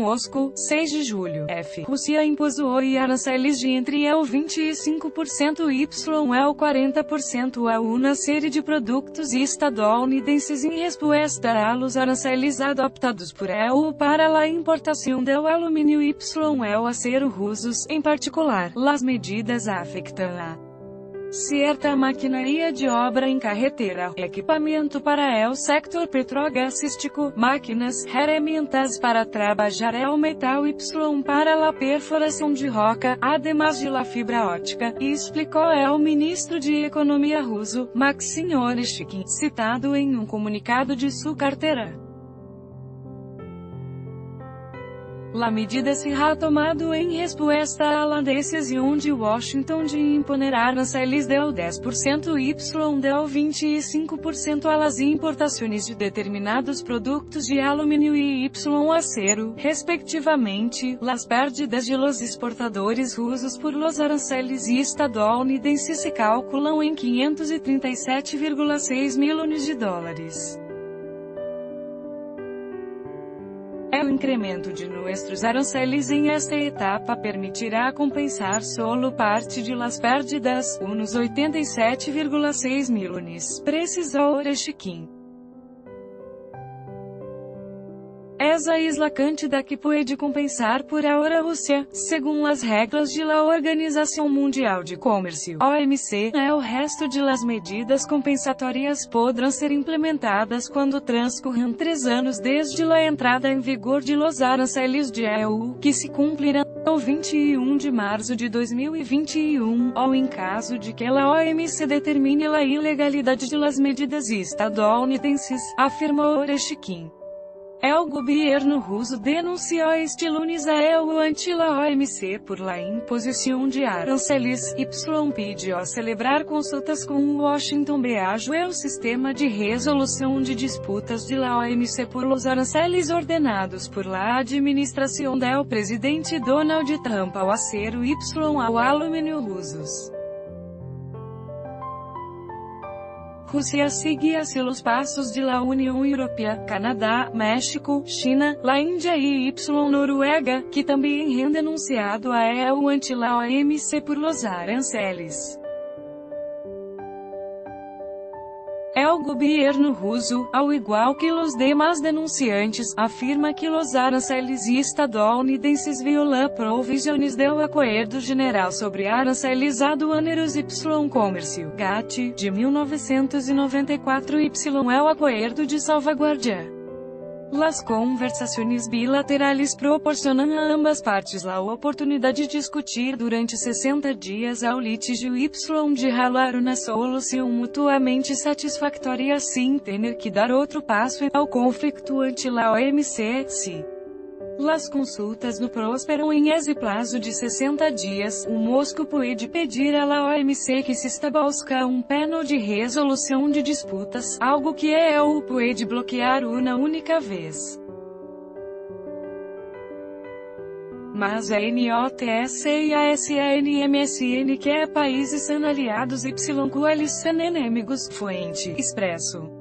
Moscou, 6 de julho, f. Rússia impôs IOU e arancéis de entre EU 25% e YEU 40% a uma série de produtos estadunidenses em resposta aos arancéis adoptados por EU para a importação do alumínio e YEU acero russos em particular. As medidas afetam a certa maquinaria de obra em carretera, equipamento para o sector petrogásístico, máquinas, herramientas para trabalhar o metal y para a perfuração de roca, ademais de la fibra ótica, explicou o ministro de Economia russo, Maxim Oreshkin, citado em um comunicado de sua carteira. La medida será tomada em resposta à decisão de Washington de imponer arancéis del 10% y del 25% às importações de determinados produtos de alumínio e acero, respectivamente. Las pérdidas de los exportadores russos por los arancéis estadunidenses se calculam em 537,6 milhões de dólares. O incremento de nossos arancéis em esta etapa permitirá compensar solo parte de las pérdidas, uns 87,6 milhões, precisou Oreshkin. Essa é a quantidade que pode compensar por agora a Rússia, segundo as regras de la Organização Mundial de Comércio, OMC. O resto de las medidas compensatórias poderão ser implementadas quando transcorram 3 anos desde la entrada em vigor de los arancéis de EU, que se cumprirão o 21 de março de 2021, ou em caso de que la OMC determine la ilegalidade de las medidas estadunidenses, afirmou Oreshkin. O governo russo denunciou este lunes a EU ante la OMC por la imposição de arancéis, y pediu celebrar consultas com Washington bajo o sistema de resolução de disputas de la OMC por los arancéis ordenados por la administração del presidente Donald Trump ao acero y ao alumínio russos. Rússia segue a seus passos de la União Europeia, Canadá, México, China, la Índia e Noruega, que também han denunciado a EU ante la OMC por los aranceles. O governo russo, ao igual que os demais denunciantes, afirma que os arancéis estadunidenses violam provisões do Acordo General sobre Arancéis Aduaneiros y Comércio, GATT, de 1994 y o Acordo de Salvaguardia. Las conversações bilaterais proporcionam a ambas partes a oportunidade de discutir durante 60 dias ao litígio y de ralar uma solução mutuamente satisfatória sem ter que dar outro passo ao conflito ante la OMC. Si las consultas no prosperam em esse prazo de 60 dias, o Moscou pode pedir à la OMC que se estabeleça um painel de resolução de disputas, algo que a EU pode bloquear uma única vez. Mas a NOTCIASANMSN, que é países são aliados y que eles são inimigos, foi expresso.